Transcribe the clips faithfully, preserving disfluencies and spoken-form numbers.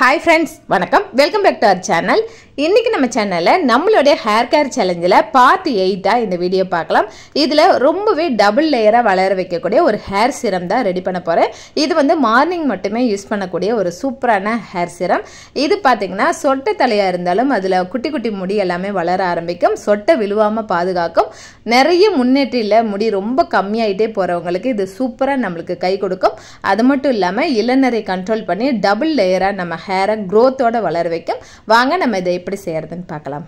Hi friends, welcome welcome back to our channel. இன்னைக்கு நம்ம சேனல்ல நம்மளுடைய ஹேர் கேர் சேலஞ்சில பார்ட் எட்டு ஆ இந்த வீடியோ பார்க்கலாம். இதுல ரொம்பவே டபுள் லேயரா வளர வைக்கக்கூடிய ஒரு ஹேர் சீரம் தான் ரெடி பண்ண போறேன். இது வந்து மார்னிங் மட்டுமே யூஸ் பண்ணக்கூடிய ஒரு சூப்பரான ஹேர் சீரம். இது பாத்தீங்கன்னா சொட்டை தலையா இருந்தாலும் அதுல குட்டி குட்டி முடி எல்லாமே வளர ஆரம்பிக்கும். சொட்டை விழுவாம பாதுகாக்கும். நிறைய முன்னேற்றில முடி ரொம்ப கம்மியாயிட்டே போறவங்களுக்கு இது சூப்பரா நமக்கு கை கொடுக்கும். அது மட்டும் இல்லாம இளநரை கண்ட்ரோல் பண்ணி டபுள் லேயரா நம்ம ஹேரை growthோட வளர வைக்கும். வாங்க நம்ம இதை இப்படி செய்யறதுன்னு பார்க்கலாம்.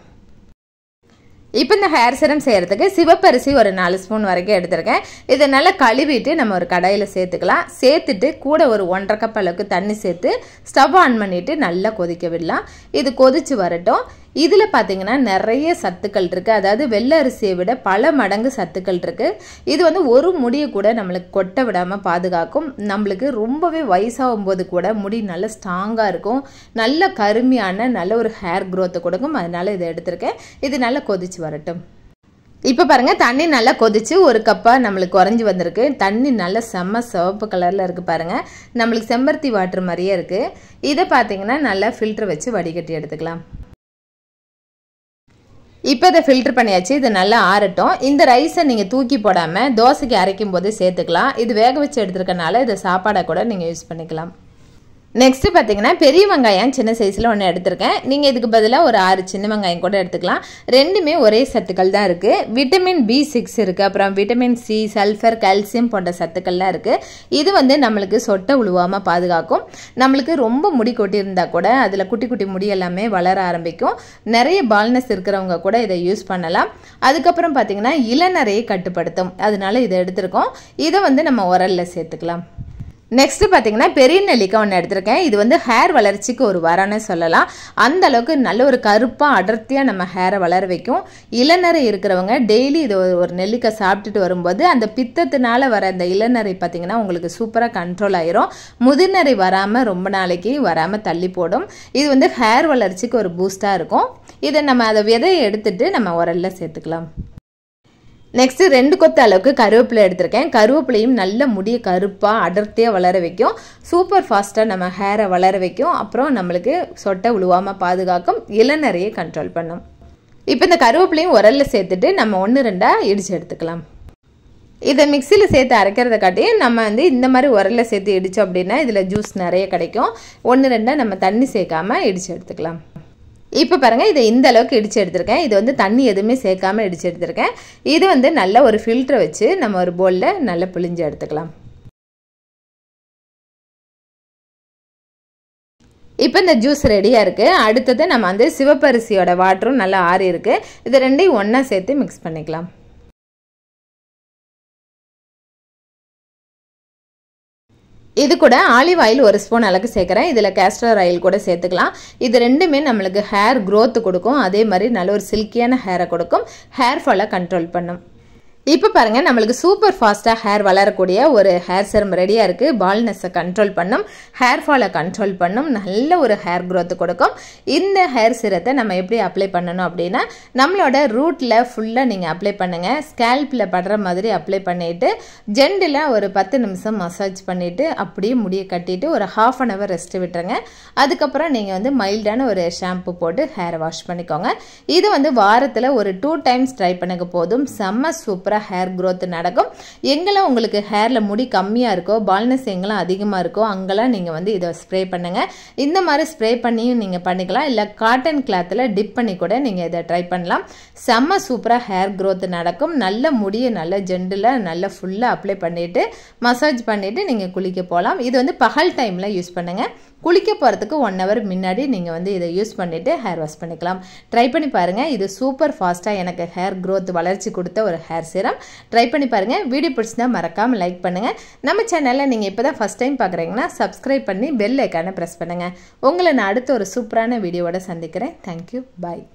இப்போ இந்த ஹேர் சீரம் செய்யறதுக்கு சிவப்பரிசி ஒரு நாலு ஸ்பூன் வரைக்கும் எடுத்துருக்கேன். இதை நல்லா கழுவிட்டு நம்ம ஒரு கடாயில் சேர்த்துக்கலாம். சேர்த்துட்டு கூட ஒரு ஒன்றரை கப் அளவுக்கு தண்ணி சேர்த்து ஸ்டவ் ஆன் பண்ணிவிட்டு நல்லா கொதிக்க விடலாம். இது கொதிச்சு வரட்டும். இதில் பார்த்தீங்கன்னா நிறைய சத்துக்கள் இருக்குது. அதாவது வெள்ளை அரிசியை விட பல மடங்கு சத்துக்கள் இருக்குது. இது வந்து ஒரு முடியை கூட நம்மளுக்கு கொட்ட விடாமல் பாதுகாக்கும். நம்மளுக்கு ரொம்பவே வயசாகும் போது கூட முடி நல்ல ஸ்ட்ராங்காக இருக்கும். நல்ல கருமையான நல்ல ஒரு ஹேர் க்ரோத்தை கொடுக்கும். அதனால் இதை எடுத்திருக்கேன். இது நல்லா கொதிச்சு வரட்டும். இப்போ பாருங்கள், தண்ணி நல்லா கொதிச்சு ஒரு கப்பாக நம்மளுக்கு குறைஞ்சி வந்திருக்கு. தண்ணி நல்லா செம்ம சிவப்பு கலரில் இருக்குது பாருங்கள். நம்மளுக்கு செம்பருத்தி வாட்டர் மாதிரியே இருக்குது. இதை பார்த்தீங்கன்னா நல்லா ஃபில்டர் வச்சு வடிகட்டி எடுத்துக்கலாம். இப்போ இதை ஃபில்டர் பண்ணியாச்சு. இது நல்லா ஆறட்டும். இந்த ரைஸை நீங்கள் தூக்கி போடாமல் தோசைக்கு அரைக்கும் போது சேர்த்துக்கலாம். இது வேக வச்சு எடுத்துருக்கனால இதை சாப்பாடாக கூட நீங்கள் யூஸ் பண்ணிக்கலாம். நெக்ஸ்ட்டு பார்த்தீங்கன்னா பெரிய வெங்காயம் சின்ன சைஸில் ஒன்று எடுத்திருக்கேன். நீங்கள் இதுக்கு பதிலாக ஒரு ஆறு சின்ன வெங்காயம் கூட எடுத்துக்கலாம். ரெண்டுமே ஒரே சத்துக்கள் தான் இருக்குது. விட்டமின் பி சிக்ஸ் இருக்குது. அப்புறம் விட்டமின் சி, சல்ஃபர், கால்சியம் போன்ற சத்துக்கள்லாம் இருக்குது. இது வந்து நம்மளுக்கு சொட்டை உழுவாமல் பாதுகாக்கும். நம்மளுக்கு ரொம்ப முடி கொட்டியிருந்தால் கூட அதில் குட்டி குட்டி முடி எல்லாமே வளர ஆரம்பிக்கும். நிறைய பால்னஸ் இருக்கிறவங்க கூட இதை யூஸ் பண்ணலாம். அதுக்கப்புறம் பார்த்திங்கன்னா இளநரையை கட்டுப்படுத்தும். அதனால இதை எடுத்திருக்கோம். இதை வந்து நம்ம உரலில் சேர்த்துக்கலாம். நெக்ஸ்ட்டு பார்த்தீங்கன்னா பெரிய நெல்லிக்காய் ஒன்று எடுத்திருக்கேன். இது வந்து ஹேர் வளர்ச்சிக்கு ஒரு வரன்னு சொல்லலாம். அந்த அளவுக்கு நல்ல ஒரு கருப்பாக அடர்த்தியாக நம்ம ஹேரை வளர வைக்கும். இளநரை இருக்கிறவங்க டெய்லி இது ஒரு நெல்லிக்காய் சாப்பிட்டுட்டு வரும்போது அந்த பித்தத்தினால வர அந்த இளநரை பார்த்திங்கன்னா உங்களுக்கு சூப்பராக கண்ட்ரோல் ஆயிரும். முதிர்நரை வராமல் ரொம்ப நாளைக்கு வராமல் தள்ளி போடும். இது வந்து ஹேர் வளர்ச்சிக்கு ஒரு பூஸ்டாக இருக்கும். இதை நம்ம அதை விதையை எடுத்துகிட்டு நம்ம உரல்ல சேர்த்துக்கலாம். நெக்ஸ்ட்டு ரெண்டு கொத்து அளவுக்கு கருவேப்பிலை எடுத்திருக்கேன். கருவேப்பிலையும் நல்ல முடிய கருப்பாக அடர்த்தியாக வளர வைக்கும். சூப்பர் ஃபாஸ்ட்டாக நம்ம ஹேரை வளர வைக்கும். அப்புறம் நம்மளுக்கு சொட்டை உழுவாமல் பாதுகாக்கும். இளநரையை கண்ட்ரோல் பண்ணும். இப்போ இந்த கருவேப்பிலையும் உரலில் சேர்த்துட்டு நம்ம ஒன்று ரெண்டாக இடித்து எடுத்துக்கலாம். இதை மிக்சியில் சேர்த்து அரைக்கிறத காட்டியும் நம்ம வந்து இந்த மாதிரி உரலில் சேர்த்து இடித்தோம் அப்படின்னா இதில் ஜூஸ் நிறைய கிடைக்கும். ஒன்று ரெண்டாக நம்ம தண்ணி சேர்க்காமல் இடித்து எடுத்துக்கலாம். இப்போ பாருங்கள், இதை இந்த அளவுக்கு இடித்து எடுத்திருக்கேன். இது வந்து தண்ணி எதுவுமே சேர்க்காமல் இடித்து எடுத்திருக்கேன். இது வந்து நல்ல ஒரு ஃபில்ட்ரை வச்சு நம்ம ஒரு பவுலில் நல்லா புளிஞ்சு எடுத்துக்கலாம். இப்போ இந்த ஜூஸ் ரெடியாக இருக்குது. அடுத்தது நம்ம வந்து சிவப்பரிசியோட வாட்டரும் நல்லா ஆறி இருக்குது. இது ரெண்டையும் ஒன்றா சேர்த்து மிக்ஸ் பண்ணிக்கலாம். இது கூட ஆலிவ் ஆயில் ஒரு ஸ்பூன் அளவுக்கு சேர்க்குறேன். இதில் கேஸ்டர் ஆயில் கூட சேர்த்துக்கலாம். இது ரெண்டுமே நம்மளுக்கு ஹேர் க்ரோத் கொடுக்கும். அதே மாதிரி நல்ல ஒரு சில்கியான ஹேரை கொடுக்கும். ஹேர் ஃபாலை கண்ட்ரோல் பண்ணும். இப்போ பாருங்கள், நம்மளுக்கு சூப்பர் ஃபாஸ்ட்டாக ஹேர் வளரக்கூடிய ஒரு ஹேர் சீரம் ரெடியாக இருக்குது. பால்னஸை கண்ட்ரோல் பண்ணும், ஹேர் ஃபாலை கண்ட்ரோல் பண்ணும், நல்ல ஒரு ஹேர் க்ரோத் கொடுக்கும். இந்த ஹேர் சீரத்தை நம்ம எப்படி அப்ளை பண்ணணும் அப்படின்னா நம்மளோட ரூட்டில் ஃபுல்லாக நீங்கள் அப்ளை பண்ணுங்கள். ஸ்கேல்பில் படுற மாதிரி அப்ளை பண்ணிவிட்டு ஜெண்டில் ஒரு பத்து நிமிஷம் மசாஜ் பண்ணிவிட்டு அப்படியே முடியை கட்டிட்டு ஒரு ஹாஃப் அன் ஹவர் ரெஸ்ட்டு விட்டுருங்க. அதுக்கப்புறம் நீங்கள் வந்து மைல்டான ஒரு ஷாம்பு போட்டு ஹேரை வாஷ் பண்ணிக்கோங்க. இது வந்து வாரத்தில் ஒரு டூ டைம்ஸ் ட்ரை பண்ணுங்க போதும். செம்ம சூப்பர் ஹேர் growth நடக்கும். எங்கெல்லாம் உங்களுக்கு ஹேர்ல முடி கம்மியா இருக்கோ, பால்னஸ் எங்கெல்லாம் அதிகமா இருக்கோ அங்கெல்லாம் நீங்க வந்து இதை ஸ்ப்ரே பண்ணுங்க. இந்த மாதிரி ஸ்ப்ரே பண்ணியும் நீங்க பண்ணிக்கலாம். இல்ல காட்டன் கிளாத்ல டிப் பண்ணி கூட நீங்க இதை ட்ரை பண்ணலாம். செம்ம சூப்பரா ஹேர் growth நடக்கும். நல்ல முடியை நல்ல ஜெண்டுல நல்ல ஃபுல்லா அப்ளை பண்ணிட்டு மசாஜ் பண்ணிட்டு நீங்க குளிக்க போகலாம். இது வந்து பகல் டைம்ல யூஸ் பண்ணுங்க. குளிக்க போகிறதுக்கு ஒன் ஹவர் முன்னாடி நீங்கள் வந்து இதை யூஸ் பண்ணிவிட்டு ஹேர் வாஷ் பண்ணிக்கலாம். ட்ரை பண்ணி பாருங்கள். இது சூப்பர் ஃபாஸ்ட்டாக எனக்கு ஹேர் க்ரோத் வளர்ச்சி கொடுத்த ஒரு ஹேர் சீரம். ட்ரை பண்ணி பாருங்கள். வீடியோ பிடிச்சிருந்தா மறக்காமல் லைக் பண்ணுங்கள். நம்ம சேனலில் நீங்கள் இப்போ தான் ஃபஸ்ட் டைம் பார்க்குறீங்கன்னா சப்ஸ்கிரைப் பண்ணி பெல் ஐக்கானை ப்ரெஸ் பண்ணுங்கள். உங்களை நான் அடுத்த ஒரு சூப்பரான வீடியோவோட சந்திக்கிறேன். தேங்க்யூ. பாய்.